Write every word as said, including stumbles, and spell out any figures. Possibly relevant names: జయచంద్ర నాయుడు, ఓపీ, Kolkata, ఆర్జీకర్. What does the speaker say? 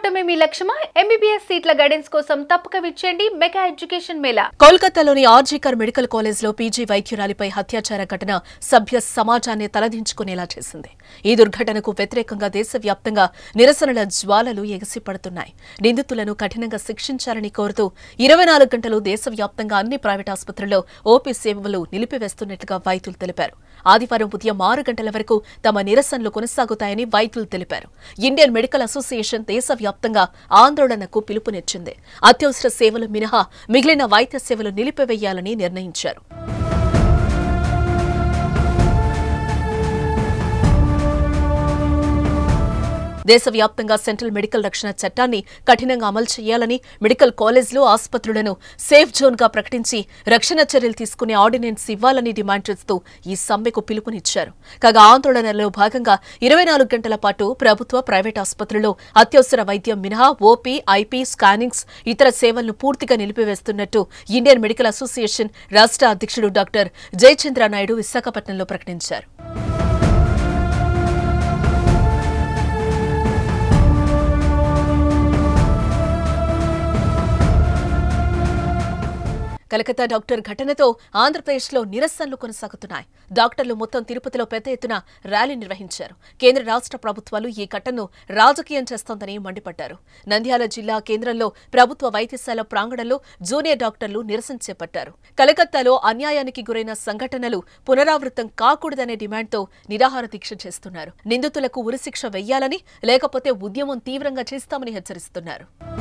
కూటమి మీ లక్ష్యమా ఎంబీబీఎస్ సీట్ల గైడెన్స్ కోసం తప్పక విచండి మెగా ఎడ్యుకేషన్ మేళా కోల్కతాలోని ఆర్జీకర్ మెడికల్ కాలేజ్ లో పీజీ వైద్యురాలిపై హత్యాచార ఘటన సభ్య సమాజాన్ని తలదించుకునేలా చేసింది ఈ దుర్ఘటనకు వ్యతిరేకంగా దేశవ్యాప్తంగా నిరసనల జ్వాలలు ఎగిసిపడుతున్నాయి నిందితులను కఠినంగా శిక్షించాలని కోరుతూ ఇరవై నాలుగు గంటలు దేశవ్యాప్తంగా అన్ని ప్రైవేట్ ఆసుపత్రుల్లో ఓపీ సేవలు నిలిపివేస్తున్నట్లుగా వైద్యులు తెలిపారు ఆదివారం ఉదయం ఆరు గంటల వరకు తమ నిరసనలు కొనసాగుతాయని వైద్యులు తెలిపారు ఇండియన్ మెడికల్ అసోసియేషన్ దేశవ్యాప్తంగా ఆందోళనకు పిలుపునిచ్చింది అత్యవసర సేవలు మినహా మిగిలిన వైద్య సేవలు నిలిపివేయాలని నిర్ణయించారు దేశవ్యాప్తంగా సెంట్రల్ మెడికల్ రక్షణ చట్టాన్ని కఠినంగా అమలు చేయాలని మెడికల్ కాలేజీలు ఆసుపత్రులను సేఫ్ జోన్గా ప్రకటించి రక్షణ చర్యలు తీసుకునే ఆర్డినెన్స్ ఇవ్వాలని డిమాండ్ చేస్తూ ఈ సమ్మెకు పిలుపునిచ్చారు కాగా ఆందోళనలో భాగంగా ఇరవై నాలుగు గంటల పాటు ప్రభుత్వ ప్రైవేట్ ఆసుపత్రుల్లో అత్యవసర వైద్యం మినహా ఓపీ ఐపీ స్కానింగ్స్ ఇతర సేవలను పూర్తిగా నిలిపివేస్తున్నట్టు ఇండియన్ మెడికల్ అసోసియేషన్ రాష్ట్ర అధ్యక్షుడు డాక్టర్ జయచంద్ర నాయుడు విశాఖపట్నంలో ప్రకటించారు కలకత్తా డాక్టర్ ఘటనతో ఆంధ్రప్రదేశ్లో నిరసనలు కొనసాగుతున్నాయి డాక్టర్లు మొత్తం తిరుపతిలో పెద్ద ఎత్తున ర్యాలీ నిర్వహించారు కేంద్ర రాష్ట్ర ప్రభుత్వాలు ఈ ఘటనను రాజకీయం చేస్తోందని మండిపడ్డారు నంద్యాల జిల్లా కేంద్రంలో ప్రభుత్వ వైద్యశాల ప్రాంగణంలో జూనియర్ డాక్టర్లు నిరసన చేపట్టారు కలకత్తాలో అన్యాయానికి గురైన సంఘటనలు పునరావృతం కాకూడదనే డిమాండ్తో నిరాహార దీక్ష చేస్తున్నారు నిందితులకు ఉరిశిక్ష వేయాలని లేకపోతే ఉద్యమం తీవ్రంగా చేస్తామని హెచ్చరిస్తున్నారు